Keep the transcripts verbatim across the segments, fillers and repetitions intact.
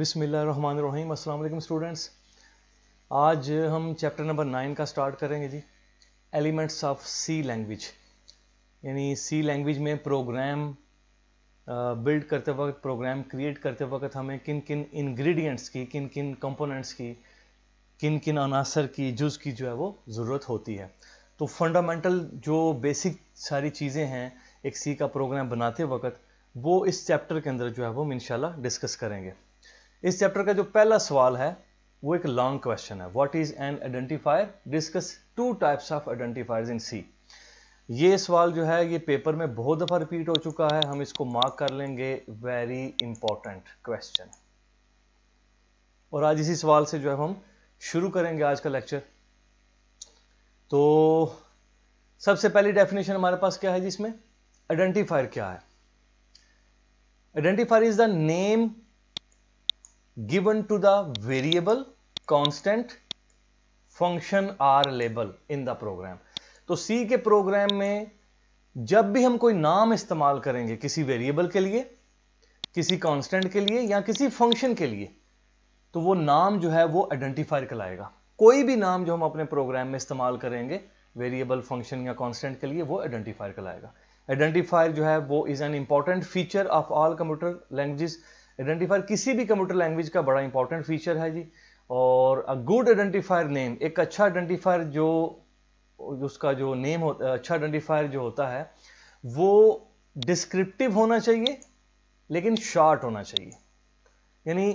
बिस्मिल्लाहिर्रहमानिर्रहीम। अस्सलाम वालेकुम स्टूडेंट्स, आज हम चैप्टर नंबर नाइन का स्टार्ट करेंगे जी, एलिमेंट्स ऑफ सी लैंग्वेज। यानी सी लैंग्वेज में प्रोग्राम बिल्ड करते वक्त, प्रोग्राम क्रिएट करते वक्त हमें किन किन इंग्रेडिएंट्स की, किन किन कंपोनेंट्स की, किन किन अनासर की, जुज़ की जो है वो ज़रूरत होती है। तो फंडामेंटल जो बेसिक सारी चीज़ें हैं एक सी का प्रोग्राम बनाते वक्त, वो इस चैप्टर के अंदर जो है वो हम इंशाल्लाह डिस्कस करेंगे। इस चैप्टर का जो पहला सवाल है वो एक लॉन्ग क्वेश्चन है, what is an identifier, discuss two types of identifiers in C. ये सवाल जो है ये पेपर में बहुत दफ़ा रिपीट हो चुका है, हम इसको मार्क कर लेंगे वेरी इंपॉर्टेंट क्वेश्चन। और आज इसी सवाल से जो है हम शुरू करेंगे आज का लेक्चर। तो सबसे पहली डेफिनेशन हमारे पास क्या है जिसमें आइडेंटिफायर क्या है। Identifier is the name given to the variable, constant, function or label in the program। तो C के प्रोग्राम में जब भी हम कोई नाम इस्तेमाल करेंगे किसी वेरिएबल के लिए, किसी कांस्टेंट के लिए या किसी फंक्शन के लिए, तो वो नाम जो है वो आइडेंटिफायर कहलाएगा। कोई भी नाम जो हम अपने प्रोग्राम में इस्तेमाल करेंगे वेरिएबल, फंक्शन या कांस्टेंट के लिए, वो आइडेंटिफायर कहलाएगा। आइडेंटिफायर जो है वो is an important feature of all computer languages. Identifier किसी भी कंप्यूटर लैंग्वेज का बड़ा इंपॉर्टेंट फीचर है जी। और अ गुड आइडेंटिफायर नेम, एक अच्छा आइडेंटिफायर जो उसका जो नेम होता, अच्छा आइडेंटिफायर जो होता है वो डिस्क्रिप्टिव होना चाहिए लेकिन शॉर्ट होना चाहिए। यानी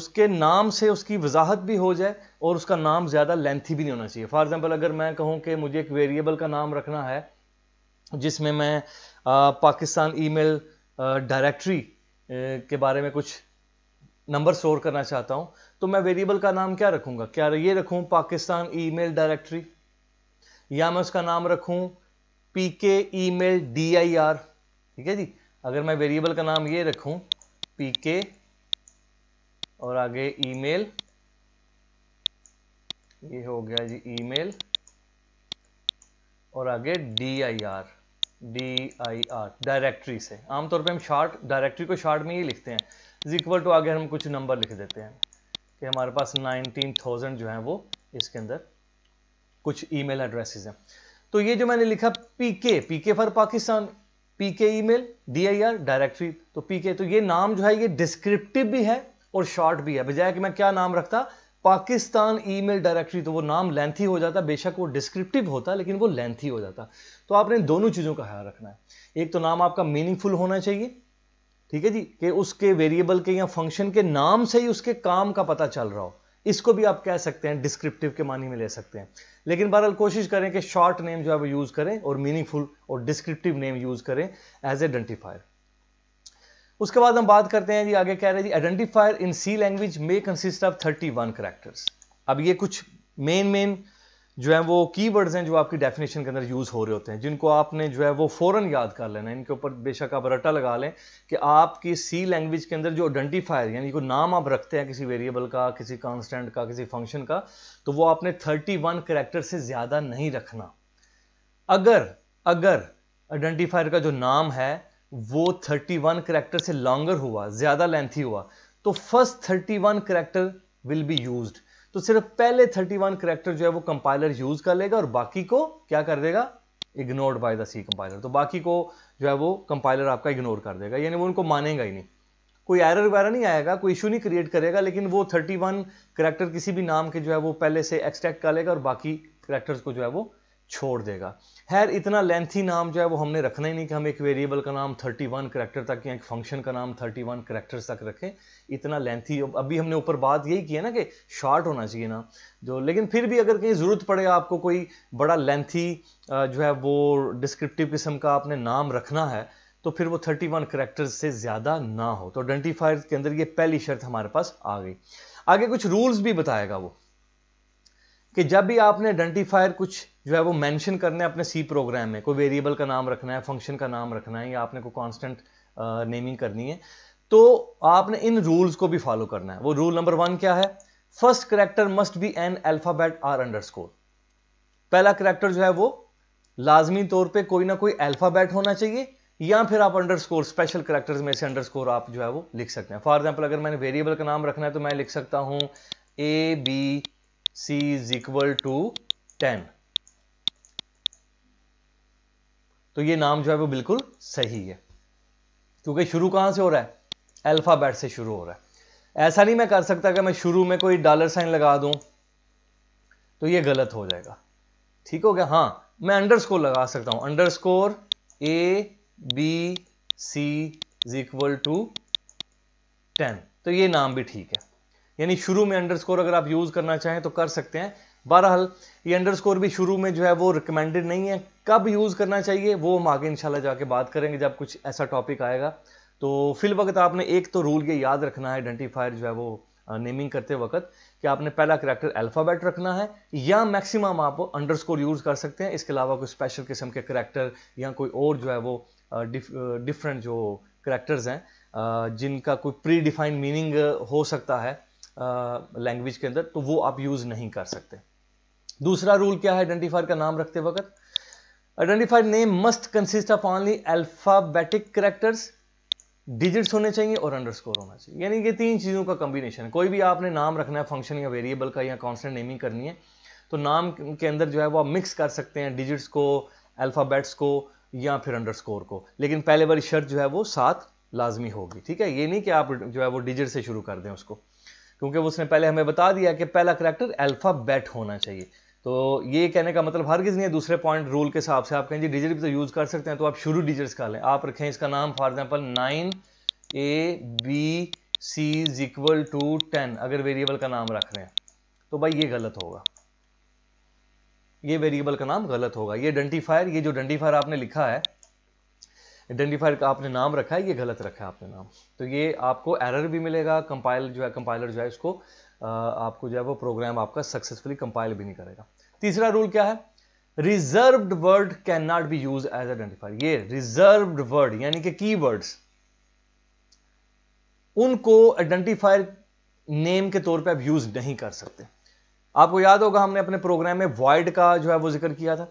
उसके नाम से उसकी वजाहत भी हो जाए और उसका नाम ज़्यादा लेंथी भी नहीं होना चाहिए। फॉर एग्जाम्पल, अगर मैं कहूँ कि मुझे एक वेरिएबल का नाम रखना है जिसमें मैं आ, पाकिस्तान ईमेल डायरेक्टरी के बारे में कुछ नंबर स्टोर करना चाहता हूं, तो मैं वेरिएबल का नाम क्या रखूंगा? क्या ये रखूं पाकिस्तान ईमेल डायरेक्टरी, या मैं उसका नाम रखूं पीके ईमेल डीआईआर? ठीक है जी। अगर मैं वेरिएबल का नाम ये रखूं पीके और आगे ईमेल, ये हो गया जी ईमेल, और आगे DIR, D I R directory से। आमतौर पे हम शार्ट डायरेक्टरी को शार्ट में ही लिखते हैं, इज इक्वल टू आगे हम कुछ नंबर लिख देते हैं कि हमारे पास उन्नीस हज़ार जो है वो इसके अंदर कुछ ईमेल एड्रेसेस हैं। तो ये जो मैंने लिखा PK, PK for Pakistan, PK email DIR directory, तो पीके, तो ये नाम जो है ये डिस्क्रिप्टिव भी है और शॉर्ट भी है। बजाय कि मैं क्या नाम रखता, पाकिस्तान ईमेल डायरेक्टरी, तो वो नाम लेंथी हो जाता। बेशक वो डिस्क्रिप्टिव होता लेकिन वो लेंथी हो जाता। तो आपने दोनों चीज़ों का ख्याल रखना है, एक तो नाम आपका मीनिंगफुल होना चाहिए, ठीक है जी, कि उसके वेरिएबल के या फंक्शन के नाम से ही उसके काम का पता चल रहा हो। इसको भी आप कह सकते हैं, डिस्क्रिप्टिव के मानी में ले सकते हैं। लेकिन बहरहाल कोशिश करें कि शॉर्ट नेम जो है वो यूज़ करें और मीनिंगफुल और डिस्क्रिप्टिव नेम यूज़ करें एज आइडेंटिफायर। उसके बाद हम बात करते हैं जी, आगे कह रहे हैं जी आइडेंटिफायर इन सी लैंग्वेज में consist of thirty one characters. अब ये कुछ मेन मेन जो है वो कीवर्ड्स हैं जो आपकी डेफिनेशन के अंदर यूज हो रहे होते हैं, जिनको आपने जो है वो फौरन याद कर लेना है। इनके ऊपर बेशक आप रट्टा लगा लें कि आपकी सी लैंग्वेज के अंदर जो आइडेंटिफायर यानी कोई नाम आप रखते हैं किसी वेरिएबल का, किसी कांस्टेंट का, किसी फंक्शन का, तो वो आपने थर्टी वन कैरेक्टर से ज़्यादा नहीं रखना। अगर अगर आइडेंटिफायर का जो नाम है वो थर्टी वन करैक्टर से लॉन्गर हुआ, ज़्यादा लेंथी हुआ, तो first thirty one character will be used. तो सिर्फ पहले थर्टी वन करैक्टर जो है वो कंपाइलर यूज़ कर लेगा और बाकी को क्या कर देगा, ignored by the C compiler. तो बाकी को जो है वो कंपाइलर आपका इग्नोर कर देगा, यानी वो उनको मानेगा ही नहीं, कोई एरर वगैरह नहीं आएगा, कोई इशू नहीं क्रिएट करेगा, लेकिन वो थर्टी वन करैक्टर किसी भी नाम के जो है वो पहले से एक्सट्रैक्ट कर लेगा और बाकी करैक्टर्स को जो है वो छोड़ देगा। खैर, इतना लेंथी नाम जो है वो हमने रखना ही नहीं कि हम एक वेरिएबल का नाम थर्टी वन करैक्टर तक या एक फंक्शन का नाम थर्टी वन करैक्टर्स तक रखें, इतना लेंथी। अभी हमने ऊपर बात यही की है ना कि शॉर्ट होना चाहिए ना जो, लेकिन फिर भी अगर कहीं ज़रूरत पड़े आपको कोई बड़ा लेंथी जो है वो डिस्क्रिप्टिव किस्म का आपने नाम रखना है, तो फिर वो थर्टी वन करैक्टर्स से ज़्यादा ना हो। तो आइडेंटिफायर के अंदर ये पहली शर्त हमारे पास आ गई। आगे कुछ रूल्स भी बताएगा वो कि जब भी आपने आइडेंटिफायर कुछ जो है वो मेंशन करना है अपने सी प्रोग्राम में, कोई वेरिएबल का नाम रखना है, फंक्शन का नाम रखना है, या आपने कोई कांस्टेंट नेमिंग करनी है, तो आपने इन रूल्स को भी फॉलो करना है। वो रूल नंबर वन क्या है, first character must be an alphabet or underscore. पहला करैक्टर जो है वो लाजमी तौर पे कोई ना कोई अल्फाबेट होना चाहिए या फिर आप अंडरस्कोर स्पेशल करैक्टर्स में से अंडरस्कोर आप जो है वो लिख सकते हैं। फॉर एग्जांपल अगर मैंने वेरिएबल का नाम रखना है तो मैं लिख सकता हूं A B C is equal to ten, तो ये नाम जो है वो बिल्कुल सही है क्योंकि शुरू कहां से हो रहा है, अल्फाबेट से शुरू हो रहा है। ऐसा नहीं मैं कर सकता कि मैं शुरू में कोई डॉलर साइन लगा दूं तो ये गलत हो जाएगा। ठीक हो गया, हाँ मैं अंडरस्कोर लगा सकता हूं, underscore A B C is equal to ten, तो ये नाम भी ठीक है। यानी शुरू में अंडरस्कोर अगर आप यूज करना चाहें तो कर सकते हैं। बहरहाल ये अंडरस्कोर भी शुरू में जो है वो रिकमेंडेड नहीं है, कब यूज करना चाहिए वो हम आगे इंशाल्लाह जाके बात करेंगे जब कुछ ऐसा टॉपिक आएगा। तो फिल वक्त आपने एक तो रूल ये याद रखना है आइडेंटिफायर जो है वो नेमिंग करते वक्त कि आपने पहला करैक्टर अल्फाबेट रखना है या मैक्सिमम आप अंडरस्कोर यूज कर सकते हैं। इसके अलावा कोई स्पेशल किस्म के करैक्टर या कोई और जो है वो डिफ, डिफरेंट जो करैक्टर्स हैं जिनका कोई प्री डिफाइंड मीनिंग हो सकता है लैंग्वेज के अंदर, तो वो आप यूज नहीं कर सकते। दूसरा रूल क्या है आइडेंटिफायर का नाम रखते वक्त, identifier name must consist of only alphabetic characters, digits होने चाहिए और अंडरस्कोर होना चाहिए। यानी कि तीन चीज़ों का कॉम्बिनेशन। कोई भी आपने नाम रखना है फंक्शन या वेरिएबल का या कॉन्स्टेंट नेमिंग करनी है तो नाम के अंदर जो है वो आप मिक्स कर सकते हैं डिजिट्स को, अल्फाबेट्स को या फिर अंडरस्कोर को, लेकिन पहले वाली शर्त जो है वो साथ लाजमी होगी। ठीक है, ये नहीं कि आप जो है वो डिजिट से शुरू कर दें उसको, क्योंकि उसने पहले हमें बता दिया कि पहला करैक्टर अल्फाबेट होना चाहिए। तो ये कहने का मतलब हरगिज़ नहीं है। दूसरे पॉइंट रूल के हिसाब से आप कहें जी डिजिट भी तो यूज़ कर सकते हैं, तो आप शुरू डिजिट्स का लें। आप रखें इसका नाम for example nine A B C is equal to ten, अगर वेरिएबल का नाम रख रहे हैं तो भाई ये गलत होगा, ये वेरिएबल का नाम गलत होगा। ये आइडेंटिफायर, ये जो आइडेंटिफायर आपने लिखा है, आइडेंटिफायर का आपने नाम रखा है, ये गलत रखा है आपने नाम, तो ये आपको एरर भी मिलेगा। कंपाइल जो है कंपाइलर जो है इसको आपको जो है वो प्रोग्राम आपका सक्सेसफुली कंपाइल भी नहीं करेगा। तीसरा रूल क्या है, reserved word can not be use as identifier. ये रिजर्व्ड वर्ड यानी कि कीवर्ड्स उनको आइडेंटिफायर नेम के तौर पे आप यूज नहीं कर सकते। आपको याद होगा हमने अपने प्रोग्राम में वॉइड का जो है वो जिक्र किया था,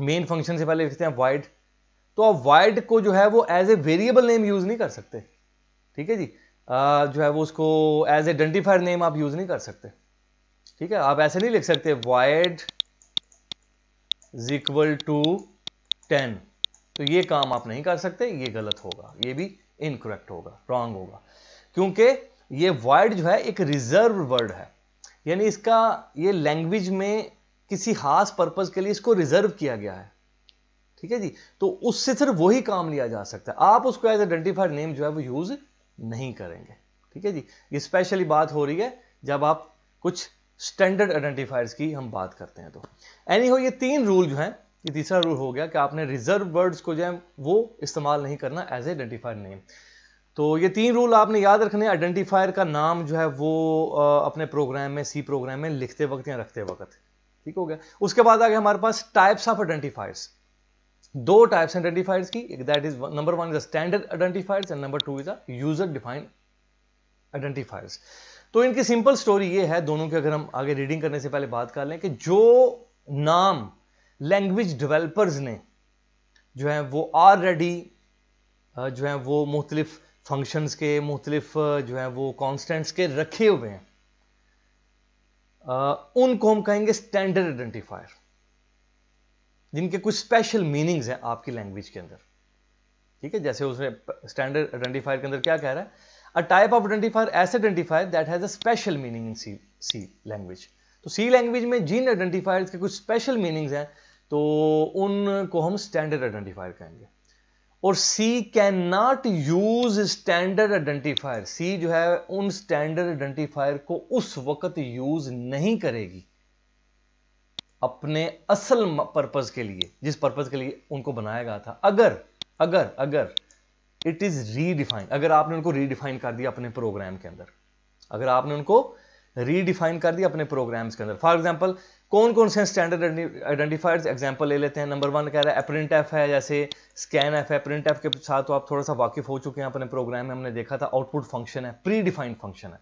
मेन फंक्शन से पहले लिखते हैं वॉइड, तो आप वॉइड को जो है वो as a variable name use नहीं कर सकते। ठीक है जी, Uh, जो है वो उसको एज आइडेंटिफायर नेम आप यूज नहीं कर सकते। ठीक है, आप ऐसे नहीं लिख सकते void is equal to ten, तो ये काम आप नहीं कर सकते, ये गलत होगा, ये भी इनकरेक्ट होगा, रॉन्ग होगा, क्योंकि ये void जो है एक रिजर्व वर्ड है। यानी इसका ये लैंग्वेज में किसी खास पर्पज के लिए इसको रिजर्व किया गया है। ठीक है जी, तो उससे सिर्फ वही काम लिया जा सकता है, आप उसको एज आइडेंटिफायर नेम जो है वो यूज नहीं करेंगे। ठीक है जी, ये स्पेशली बात हो रही है जब आप कुछ स्टैंडर्ड आइडेंटिफायर्स की हम बात करते हैं। तो एनी हो, ये तीन रूल जो हैं, ये तीसरा रूल हो गया कि आपने रिजर्व वर्ड्स को जो है वो इस्तेमाल नहीं करना एज ए आइडेंटिफायर नेम। तो ये तीन रूल आपने याद रखने, आइडेंटिफायर का नाम जो है वो अपने प्रोग्राम में सी प्रोग्राम में लिखते वक्त या रखते वक्त। ठीक हो गया, उसके बाद आगे हमारे पास टाइप्स ऑफ आइडेंटिफायर्स, दो टाइप्स आइडेंटिफायर्स की, that is number one is standard identifiers and number two is a user defined identifiers. तो इनकी सिंपल स्टोरी ये है दोनों की, अगर हम आगे रीडिंग करने से पहले बात कर लें कि जो नाम लैंग्वेज डेवलपर्स ने जो है वो ऑलरेडी जो है वो मुख्तलिफ फंक्शंस के, मुख्तलिफ जो है वो कॉन्स्टेंट्स के रखे हुए हैं, उनको हम कहेंगे स्टैंडर्ड आइडेंटिफायर, जिनके कुछ स्पेशल मीनिंग्स हैं आपकी लैंग्वेज के अंदर। ठीक है, जैसे उसमें स्टैंडर्ड आइडेंटिफायर के अंदर क्या कह रहा है, अ टाइप ऑफ आइडेंटिफायर ऐसे identifier that has a special meaning in C C language. तो सी लैंग्वेज में जिन आइडेंटिफायर्स के कुछ स्पेशल मीनिंग्स हैं तो उनको हम स्टैंडर्ड आइडेंटिफायर कहेंगे। और C can not use standard identifier, C जो है उन स्टैंडर्ड आइडेंटिफायर को उस वक्त यूज नहीं करेगी अपने असल पर्पज के लिए जिस पर्पज के लिए उनको बनाया गया था, अगर अगर अगर इट इज रीडिफाइन, अगर आपने उनको रीडिफाइन कर दिया अपने प्रोग्राम के अंदर, अगर आपने उनको रीडिफाइन कर दिया अपने प्रोग्राम्स के अंदर। फॉर एग्जांपल कौन कौन से स्टैंडर्ड आइडेंटिफायर्स एग्जांपल ले लेते हैं। नंबर वन कह रहा है प्रिंट एफ है, जैसे स्कैन एफ है, प्रिंट एफ के साथ तो आप थोड़ा सा वाकिफ हो चुके हैं, अपने प्रोग्राम में हमने देखा था आउटपुट फंक्शन है, प्री डिफाइंड फंक्शन है।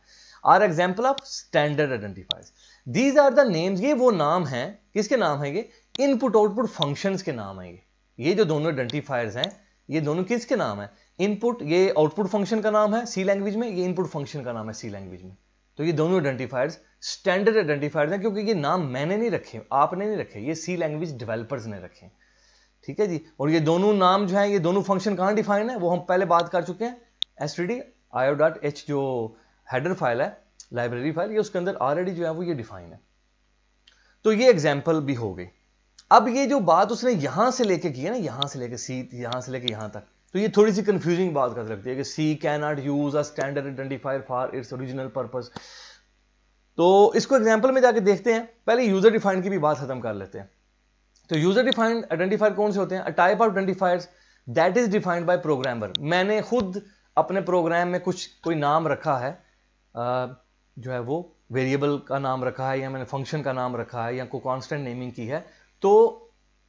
Are example of standard identifiers, these are the names, ये वो नाम हैं, किसके नाम है ये, इनपुट आउटपुट फंक्शंस के नाम है ये। ये जो दोनों आइडेंटिफायर्स हैं ये दोनों किसके नाम है, इनपुट, ये आउटपुट फंक्शन का नाम है सी लैंग्वेज में, ये इनपुट फंक्शन का नाम है सी लैंग्वेज में। तो ये दोनों आइडेंटिफायर्स स्टैंडर्ड आइडेंटिफायर्स हैं, क्योंकि ये नाम मैंने नहीं रखे, आपने नहीं रखे, ये सी लैंग्वेज डेवलपर्स ने रखे। ठीक है जी। और ये दोनों नाम जो है, ये दोनों फंक्शन कहाँ डिफाइन है, वो हम पहले बात कर चुके हैं। S T D IO dot H जो हेडर फाइल है, लाइब्रेरी फाइल, ये उसके अंदर ऑलरेडी जो है वो ये डिफाइन है। तो ये एग्जाम्पल भी हो गई। अब ये जो बात उसने यहां से लेके की है ना, यहां से लेके सी, यहां से लेके यहां तक, तो ये थोड़ी सी कंफ्यूजिंग बात कर सकती है कि C can not use a standard identifier for its original purpose. तो इसको एग्जाम्पल में जाके देखते हैं, पहले यूजर डिफाइंड की भी बात खत्म कर लेते हैं। तो यूजर डिफाइंड आइडेंटिफायर कौन से होते हैं, a type of identifiers that is defined by programmer. मैंने खुद अपने प्रोग्राम में कुछ कोई नाम रखा है, जो है वो वेरिएबल का नाम रखा है, या मैंने फंक्शन का नाम रखा है, या कोई कॉन्स्टेंट नेमिंग की है, तो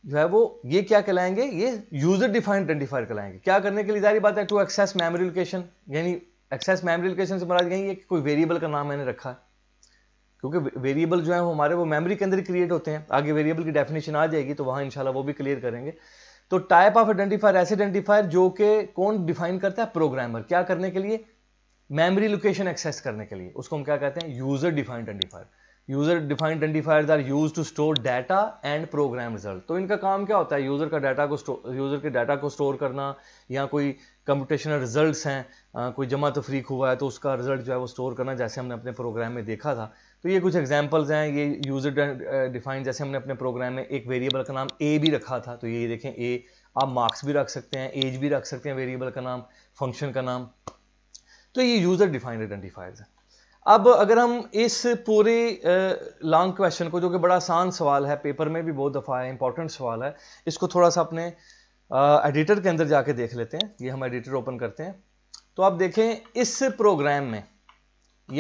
जो है वो ये क्या कहलाएंगे, ये यूजर डिफाइंड आइडेंटिफायर कहलाएंगे। क्या करने के लिए, जारी बात है, टू एक्सेस मेमोरी लोकेशन, यानी एक्सेस मेमोरी लोकेशन से मतलब यही है कि कोई वेरिएबल का नाम मैंने रखा है, क्योंकि वेरिएबल जो है वो हमारे वो मेमोरी के अंदर क्रिएट होते हैं। आगे वेरिएबल की डेफिनेशन आ जाएगी, तो वहाँ इंशाल्लाह वो भी क्लियर करेंगे। तो टाइप ऑफ आइडेंटिफायर, ऐसे आइडेंटिफायर जो कि कौन डिफाइन करता है, प्रोग्रामर। क्या करने के लिए, मेमोरी लोकेशन एक्सेस करने के लिए, उसको हम क्या कहते हैं, user defined identifier. User defined identifiers are used to store data and program result. तो इनका काम क्या होता है, यूजर का डाटा को स्टोर, यूजर के डाटा को स्टोर करना, या कोई कंप्यूटेशनल रिजल्ट्स हैं, आ, कोई जमा तफरीक हुआ है तो उसका रिजल्ट जो है वो स्टोर करना, जैसे हमने अपने प्रोग्राम में देखा था। तो ये कुछ एग्जाम्पल्स हैं। ये यूजर डिफाइंड, जैसे हमने अपने प्रोग्राम में एक वेरिएबल का नाम ए भी रखा था, तो ये देखें ए, आप मार्क्स भी रख सकते हैं, एज भी रख सकते हैं, वेरिएबल का नाम, फंक्शन का नाम। तो ये यूजर डिफाइंड आइडेंटिफायर्स है। अब अगर हम इस पूरे लॉन्ग क्वेश्चन को, जो कि बड़ा आसान सवाल है, पेपर में भी बहुत दफ़ा है, इंपॉर्टेंट सवाल है, इसको थोड़ा सा अपने एडिटर के अंदर जाके देख लेते हैं। ये हम एडिटर ओपन करते हैं, तो आप देखें इस प्रोग्राम में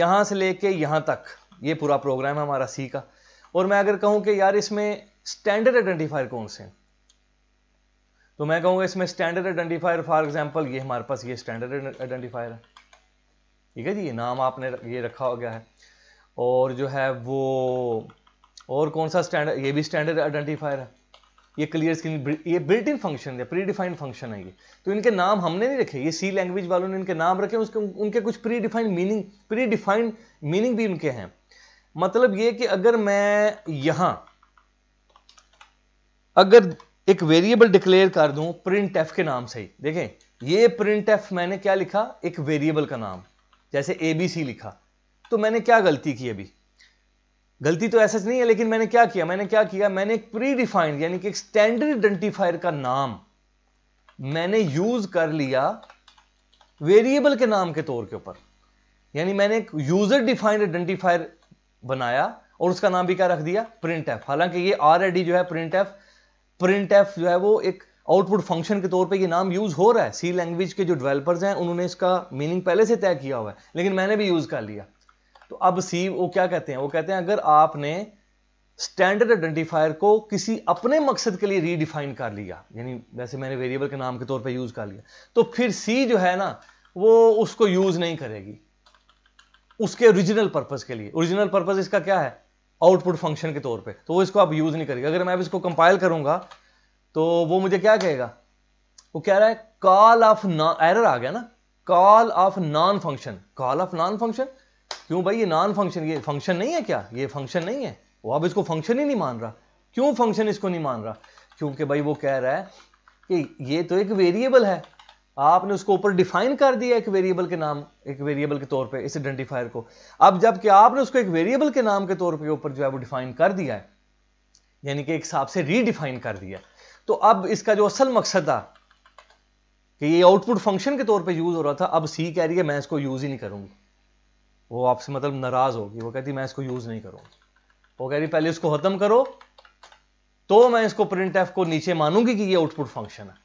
यहाँ से लेके यहाँ तक ये पूरा प्रोग्राम है हमारा सी का। और मैं अगर कहूँ कि यार इसमें स्टैंडर्ड आइडेंटिफायर कौन से हैं, तो मैं कहूँगा इसमें स्टैंडर्ड आइडेंटिफायर, फॉर एग्जाम्पल ये हमारे पास ये स्टैंडर्ड आइडेंटिफायर है। ठीक है जी, ये नाम आपने ये रखा हो गया है। और जो है वो और कौन सा स्टैंडर्ड, ये भी स्टैंडर्ड आइडेंटिफायर है। ये क्लियर स्क्रीन, ये बिल्ट इन फंक्शन है, प्री डिफाइंड फंक्शन है ये। तो इनके नाम हमने नहीं रखे, ये सी लैंग्वेज वालों ने इनके नाम रखे, उसके उनके कुछ predefined meaning, predefined meaning भी उनके हैं। मतलब ये कि अगर मैं यहाँ अगर एक वेरिएबल डिक्लेयर कर दूं प्रिंट एफ के नाम से ही, देखें ये प्रिंट एफ मैंने क्या लिखा, एक वेरिएबल का नाम, जैसे ए बी सी लिखा, तो मैंने क्या गलती की, अभी गलती तो ऐसा नहीं है, लेकिन मैंने क्या किया, मैंने क्या किया मैंने एक प्री डिफाइंड यानी कि एक स्टैंडर्ड आइडेंटिफायर का नाम मैंने यूज कर लिया वेरिएबल के नाम के तौर के ऊपर। यानी मैंने एक यूजर डिफाइंड आइडेंटिफायर बनाया और उसका नाम भी क्या रख दिया, प्रिंट एफ। हालांकि ये ऑलरेडी जो है प्रिंट एफ प्रिंट एफ जो है वो एक आउटपुट फंक्शन के तौर पे ये नाम यूज हो रहा है। सी लैंग्वेज के जो डेवलपर्स हैं उन्होंने इसका मीनिंग पहले से तय किया हुआ है, लेकिन मैंने भी यूज कर लिया। तो अब सी वो क्या कहते हैं, वो कहते हैं अगर आपने स्टैंडर्ड आइडेंटिफायर को किसी अपने मकसद के लिए रीडिफाइन कर लिया, यानी जैसे मैंने वेरिएबल के नाम के तौर पर यूज कर लिया, तो फिर सी जो है ना वो उसको यूज नहीं करेगी उसके ओरिजिनल पर्पज के लिए। ओरिजिनल पर्पज इसका क्या है, आउटपुट फंक्शन के तौर पे, तो वो इसको आप यूज नहीं करेगी। अगर मैं अब इसको कंपाइल करूंगा तो वो मुझे क्या कहेगा, वो कह रहा है कॉल ऑफ नॉन, एरर आ गया ना, call of non function. Call of non function क्यों भाई, ये नॉन फंक्शन, ये फंक्शन नहीं है क्या, ये फंक्शन नहीं है। वो अब इसको फंक्शन ही नहीं मान रहा। क्यों फंक्शन इसको नहीं मान रहा, क्योंकि भाई वो कह रहा है कि ये तो एक वेरिएबल है, आपने उसको ऊपर डिफाइन कर दिया एक वेरिएबल के नाम, एक वेरिएबल के तौर पे इस आइडेंटिफायर को। अब जबकि आपने उसको एक वेरिएबल के नाम के तौर पे ऊपर जो है वो डिफाइन कर दिया है, यानी कि एक हिसाब से रीडिफाइन कर दिया, तो अब इसका जो असल मकसद था कि ये आउटपुट फंक्शन के तौर पे यूज हो रहा था, अब सी कह रही है मैं इसको यूज ही नहीं करूंगी। वो आपसे मतलब नाराज होगी, वो कहती मैं इसको यूज नहीं करूंगी। वो कह रही पहले इसको खत्म करो, तो मैं इसको प्रिंट एफ को नीचे मानूंगी कि ये आउटपुट फंक्शन है,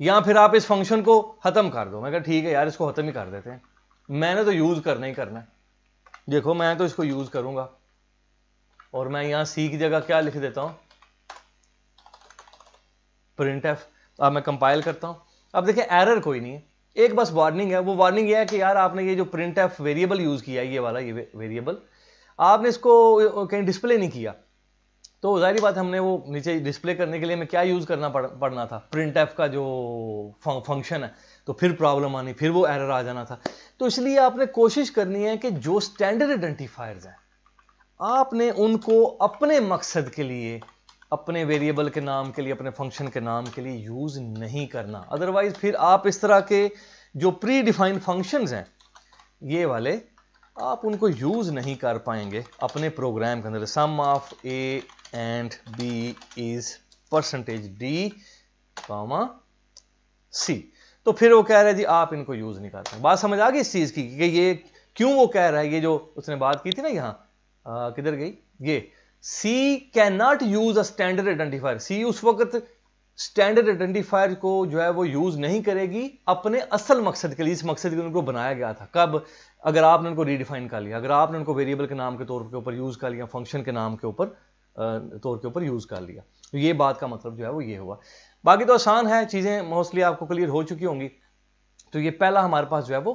या फिर आप इस फंक्शन को खत्म कर दो। मैं कहा ठीक है यार, इसको खत्म ही कर देते हैं, मैंने तो यूज करना ही करना है, देखो मैं तो इसको यूज करूंगा। और मैं यहाँ सी की जगह क्या लिख देता हूँ, प्रिंट एफ। अब मैं कंपाइल करता हूँ, अब देखें एरर कोई नहीं है, एक बस वार्निंग है। वो वार्निंग ये है कि यार आपने ये जो प्रिंट एफ वेरिएबल यूज किया है, ये वाला ये वेरिएबल, आपने इसको कहीं डिस्प्ले नहीं किया, तो जाहिर बात हमने वो नीचे डिस्प्ले करने के लिए मैं क्या यूज़ करना पड़ पड़ना था, प्रिंट एफ का जो फंक्शन है, तो फिर प्रॉब्लम आनी, फिर वो एरर आ जाना था। तो इसलिए आपने कोशिश करनी है कि जो स्टैंडर्ड आइडेंटिफायर्स हैं आपने उनको अपने मकसद के लिए, अपने वेरिएबल के नाम के लिए, अपने फंक्शन के नाम के लिए यूज़ नहीं करना। अदरवाइज फिर आप इस तरह के जो प्री डिफाइंड फंक्शंस हैं ये वाले आप उनको यूज़ नहीं कर पाएंगे अपने प्रोग्राम के अंदर। Sum of A and B is percentage D comma C, तो फिर वो कह रहे हैं जी आप इनको यूज़ नहीं करते। बात समझ आ गई इस चीज़ की कि ये क्यों वो कह रहा है, ये जो उसने बात की थी ना यहाँ, किधर गई ये, C can not use a standard identifier. C उस वक्त स्टैंडर्ड आइडेंटिफायर को जो है वो यूज नहीं करेगी अपने असल मकसद के लिए, इस मकसद के लिए उनको बनाया गया था। कब? अगर आपने उनको रीडिफाइन कर लिया, अगर आपने उनको वेरिएबल के नाम के तौर के ऊपर यूज कर लिया, फंक्शन के नाम के ऊपर तौर के ऊपर यूज कर लिया। तो ये बात का मतलब जो है वो ये हुआ। बाकी तो आसान है, चीजें मोस्टली आपको क्लियर हो चुकी होंगी। तो ये पहला हमारे पास जो है वो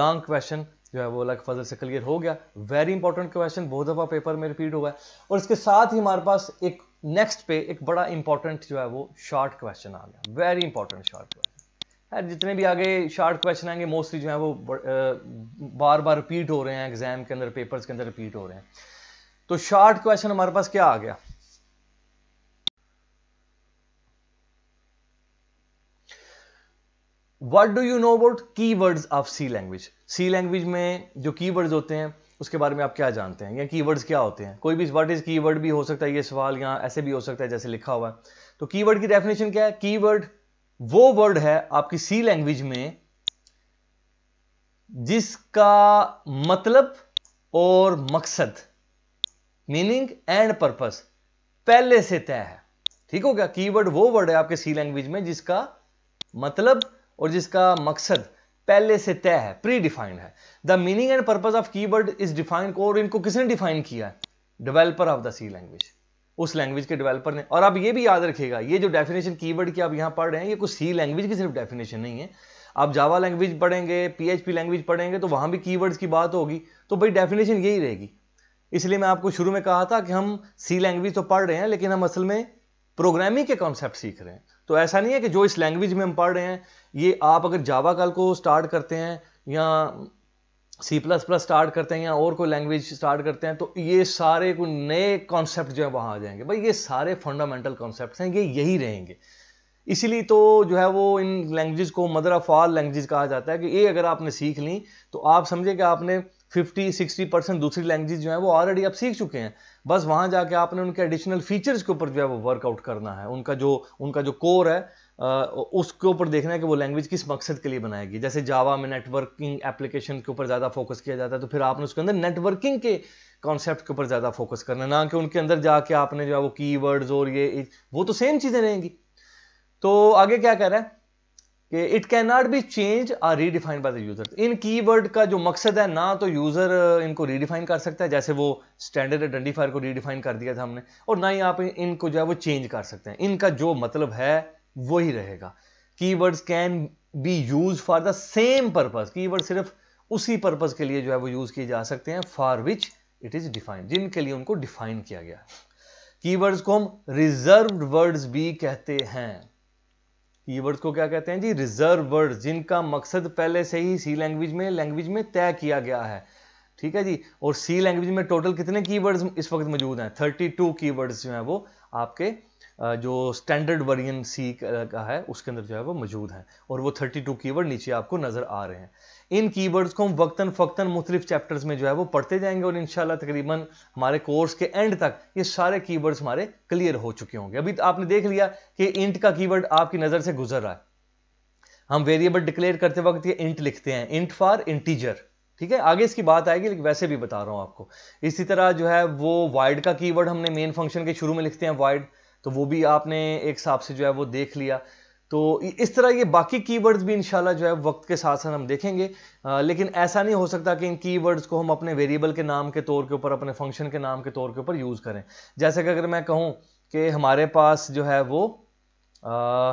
लॉन्ग क्वेश्चन जो है वो अलग फजल से क्लियर हो गया। वेरी इंपॉर्टेंट क्वेश्चन, बहुत दफा पेपर में रिपीट हुआ है। और इसके साथ ही हमारे पास एक नेक्स्ट पे एक बड़ा इंपॉर्टेंट जो है वो शॉर्ट क्वेश्चन आ गया। वेरी इंपॉर्टेंट शॉर्ट क्वेश्चन है। जितने भी आगे शॉर्ट क्वेश्चन आएंगे मोस्टली जो है वो बार बार रिपीट हो रहे हैं, एग्जाम के अंदर, पेपर्स के अंदर रिपीट हो रहे हैं। तो शॉर्ट क्वेश्चन हमारे पास क्या आ गया? What do you know about keywords of C language? C language में जो keywords होते हैं उसके बारे में आप क्या जानते हैं, या keywords क्या होते हैं? कोई भी what is keyword भी हो सकता है ये सवाल, यहाँ ऐसे भी हो सकता है जैसे लिखा हुआ है। तो keyword की definition क्या है? keyword वो word है आपकी C language में जिसका मतलब और मकसद, meaning and purpose पहले से तय है। ठीक हो गया? keyword वो word है आपके C language में जिसका मतलब और जिसका मकसद पहले से तय है, प्री डिफाइंड है। The meaning and purpose of keyword is defined, और इनको किसने डिफाइन किया है? Developer of the C language, उस लैंग्वेज के डेवलपर ने। और आप ये भी याद रखिएगा, ये जो डेफिनेशन कीवर्ड की आप यहाँ पढ़ रहे हैं ये कुछ सी लैंग्वेज की सिर्फ डेफिनेशन नहीं है। आप जावा लैंग्वेज पढ़ेंगे, पीएचपी लैंग्वेज पढ़ेंगे, तो वहां भी कीवर्ड्स की बात होगी, तो भाई डेफिनेशन यही रहेगी। इसलिए मैं आपको शुरू में कहा था कि हम सी लैंग्वेज तो पढ़ रहे हैं लेकिन हम असल में प्रोग्रामिंग के कॉन्सेप्ट सीख रहे हैं। तो ऐसा नहीं है कि जो इस लैंग्वेज में हम पढ़ रहे हैं ये आप अगर जावा कल को स्टार्ट करते हैं या सी प्लस प्लस स्टार्ट करते हैं या और कोई लैंग्वेज स्टार्ट करते हैं तो ये सारे कोई नए कॉन्सेप्ट जो है वहाँ आ जाएंगे। भाई ये सारे फंडामेंटल कॉन्सेप्ट हैं, ये यही रहेंगे। इसीलिए तो जो है वो इन लैंग्वेज को मदर ऑफ ऑल लैंग्वेज कहा जाता है कि ये अगर आपने सीख ली तो आप समझे कि आपने फिफ्टी सिक्सटी परसेंट दूसरी लैंग्वेज जो है वो ऑलरेडी आप सीख चुके हैं। बस वहां जाके आपने उनके एडिशनल फीचर्स के ऊपर जो है वो वर्कआउट करना है, उनका जो उनका जो कोर है आ, उसके ऊपर देखना है कि वो लैंग्वेज किस मकसद के लिए बनाएगी। जैसे जावा में नेटवर्किंग एप्लीकेशन के ऊपर ज़्यादा फोकस किया जाता है, तो फिर आपने उसके अंदर नेटवर्किंग के कॉन्सेप्ट के ऊपर ज़्यादा फोकस करना है, ना कि उनके अंदर जाके आपने जो है वो कीवर्ड्स और ये वो तो सेम चीज़ें रहेंगी। तो आगे क्या कह रहा है कि it can not be change और रीडिफाइंड बाय द यूजर। इन कीवर्ड का जो मकसद है ना तो यूजर इनको रीडिफाइन कर सकता है, जैसे वो स्टैंडर्ड आइडेंटिफायर को रीडिफाइन कर दिया था हमने, और ना ही आप इनको जो है वो चेंज कर सकते हैं। इनका जो मतलब है वो ही रहेगा। Keywords can be use for the same purpose, keyword सिर्फ उसी पर्पज के लिए जो है वो यूज किए जा सकते हैं for which it is defined, जिनके लिए उनको डिफाइन किया गया। कीवर्ड्स को हम रिजर्व्ड वर्ड्स भी कहते हैं। कीवर्ड्स को क्या कहते हैं जी? रिजर्व वर्ड्स, जिनका मकसद पहले से ही सी लैंग्वेज में लैंग्वेज में तय किया गया है। ठीक है जी। और सी लैंग्वेज में टोटल कितने कीवर्ड्स इस वक्त मौजूद हैं? थर्टी टू कीवर्ड्स जो हैं वो आपके जो स्टैंडर्ड वर्जन सी का है उसके अंदर जो है वो मौजूद हैं, और वो थर्टी टू कीवर्ड नीचे आपको नजर आ रहे हैं। इन कीवर्ड्स को हम वक्तन फ़क्तन मुख्तलिफ चैप्टर्स में जो है वो पढ़ते जाएंगे, और इंशाल्लाह तकरीबन हमारे कोर्स के एंड तक ये सारे कीवर्ड्स हमारे क्लियर हो चुके होंगे। अभी आपने देख लिया कि इंट का कीवर्ड आपकी नज़र से गुजर रहा है। हम वेरिएबल डिक्लेयर करते वक्त ये इंट लिखते हैं, इंट फॉर इंटीजर। ठीक है, आगे इसकी बात आएगी लेकिन वैसे भी बता रहा हूँ आपको। इसी तरह जो है वो वाइड का कीवर्ड हमने मेन फंक्शन के शुरू में लिखते हैं वाइड, तो वो भी आपने एक हिसाब से जो है वो देख लिया। तो इस तरह ये बाकी कीवर्ड्स भी इंशाल्लाह जो है वक्त के साथ साथ हम देखेंगे। आ, लेकिन ऐसा नहीं हो सकता कि इन कीवर्ड्स को हम अपने वेरिएबल के नाम के तौर के ऊपर, अपने फंक्शन के नाम के तौर के ऊपर यूज़ करें। जैसे कि अगर मैं कहूँ कि हमारे पास जो है वो आ,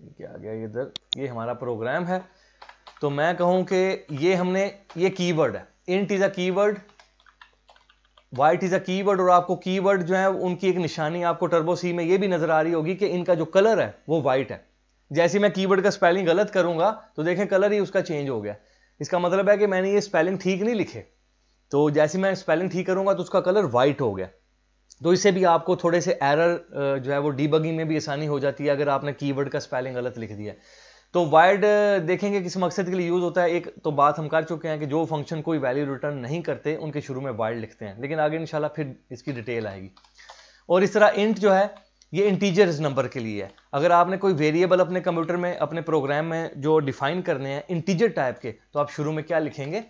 क्या गया इधर, ये हमारा प्रोग्राम है, तो मैं कहूँ कि ये हमने ये कीवर्ड है, int is a keyword while is a keyword और आपको कीवर्ड जो है उनकी एक निशानी आपको टर्बो सी में ये भी नजर आ रही होगी कि इनका जो कलर है वो वाइट है। जैसे मैं कीवर्ड का स्पेलिंग गलत करूंगा तो देखें कलर ही उसका चेंज हो गया। इसका मतलब है कि मैंने ये स्पेलिंग ठीक नहीं लिखे, तो जैसे मैं स्पेलिंग ठीक करूंगा तो उसका कलर वाइट हो गया। तो इससे भी आपको थोड़े से एरर जो है वो डीबगिंग में भी आसानी हो जाती है अगर आपने कीवर्ड का स्पेलिंग गलत लिख दिया। तो वाइड देखेंगे किस मकसद के लिए यूज़ होता है। एक तो बात हम कर चुके हैं कि जो फंक्शन कोई वैल्यू रिटर्न नहीं करते उनके शुरू में वाइड लिखते हैं, लेकिन आगे इंशाल्लाह फिर इसकी डिटेल आएगी। और इस तरह इंट जो है ये इंटीजर्स नंबर के लिए है। अगर आपने कोई वेरिएबल अपने कंप्यूटर में अपने प्रोग्राम में जो डिफाइन करने हैं इंटीजर टाइप के, तो आप शुरू में क्या लिखेंगे,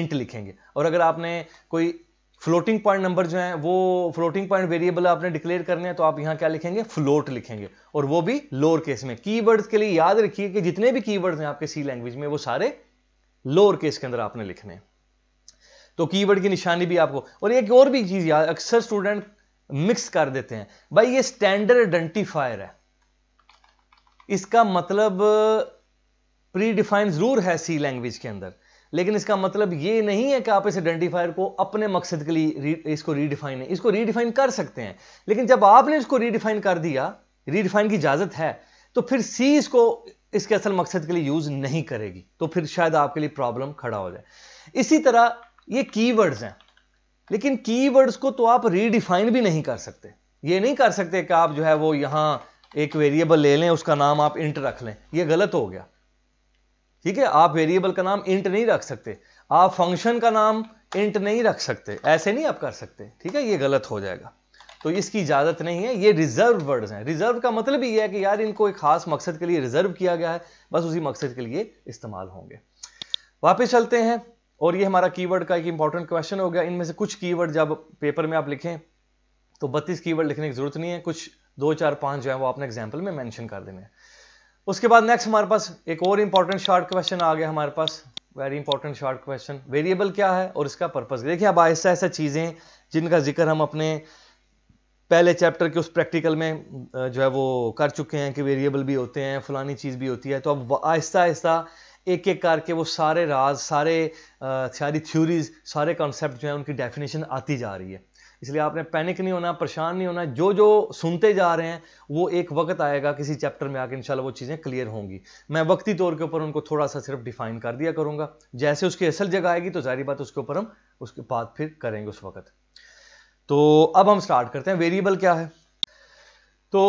इंट लिखेंगे। और अगर आपने कोई फ्लोटिंग पॉइंट नंबर जो है वो फ्लोटिंग पॉइंट वेरिएबल आपने डिक्लेयर करने हैं तो आप यहाँ क्या लिखेंगे, फ्लोट लिखेंगे, और वो भी लोअर केस में। कीवर्ड्स के लिए याद रखिए कि जितने भी कीवर्ड्स हैं आपके सी लैंग्वेज में वो सारे लोअर केस के अंदर आपने लिखने हैं। तो कीवर्ड की निशानी भी आपको। और एक और भी चीज याद, अक्सर स्टूडेंट मिक्स कर देते हैं, भाई ये स्टैंडर्ड आइडेंटिफायर है, इसका मतलब प्री डिफाइन जरूर है सी लैंग्वेज के अंदर, लेकिन इसका मतलब ये नहीं है कि आप इस आइडेंटिफायर को अपने मकसद के लिए इसको रीडिफाइन इसको रीडिफाइन कर सकते हैं। लेकिन जब आपने इसको रीडिफाइन कर दिया, रीडिफाइन की इजाजत है, तो फिर सी इसको इसके असल मकसद के लिए यूज नहीं करेगी, तो फिर शायद आपके लिए प्रॉब्लम खड़ा हो जाए। इसी तरह ये कीवर्ड्स हैं, लेकिन कीवर्ड्स को तो आप रीडिफाइन भी नहीं कर सकते। ये नहीं कर सकते कि आप जो है वो यहाँ एक वेरिएबल ले लें, उसका नाम आप इंट रख लें, यह गलत हो गया। ठीक है, आप वेरिएबल का नाम इंट नहीं रख सकते, आप फंक्शन का नाम इंट नहीं रख सकते, ऐसे नहीं आप कर सकते। ठीक है, ये गलत हो जाएगा, तो इसकी इजाजत नहीं है। ये रिजर्व वर्ड्स हैं। रिजर्व का मतलब ये है कि यार इनको एक खास मकसद के लिए रिजर्व किया गया है, बस उसी मकसद के लिए इस्तेमाल होंगे। वापस चलते हैं, और ये हमारा कीवर्ड का एक इंपॉर्टेंट क्वेश्चन हो गया। इनमें से कुछ कीवर्ड जब पेपर में आप लिखें तो बत्तीस कीवर्ड लिखने की जरूरत नहीं है, कुछ दो चार पांच जो है वो आपने एग्जाम्पल में मेंशन कर देने हैं। उसके बाद नेक्स्ट हमारे पास एक और इंपॉर्टेंट शॉर्ट क्वेश्चन आ गया हमारे पास, very important short question, variable क्या है और इसका पर्पस। देखिए अब ऐसा ऐसा चीजें जिनका जिक्र हम अपने पहले चैप्टर के उस प्रैक्टिकल में जो है वो कर चुके हैं कि वेरिएबल भी होते हैं, फलानी चीज भी होती है। तो अब आहिस्ता आहिस्ता एक एक करके वो सारे राज, सारे सारी थ्योरीज, सारे कॉन्सेप्ट जो है उनकी डेफिनेशन आती जा रही है। इसलिए आपने पैनिक नहीं होना, परेशान नहीं होना। जो जो सुनते जा रहे हैं वो एक वक्त आएगा किसी चैप्टर में आके इंशाल्लाह वो चीज़ें क्लियर होंगी। मैं वक्ती तौर के ऊपर उनको थोड़ा सा सिर्फ डिफाइन कर दिया करूंगा, जैसे उसकी असल जगह आएगी तो जारी बात उसके ऊपर हम उसके बाद फिर करेंगे उस वक्त। तो अब हम स्टार्ट करते हैं, वेरिएबल क्या है। तो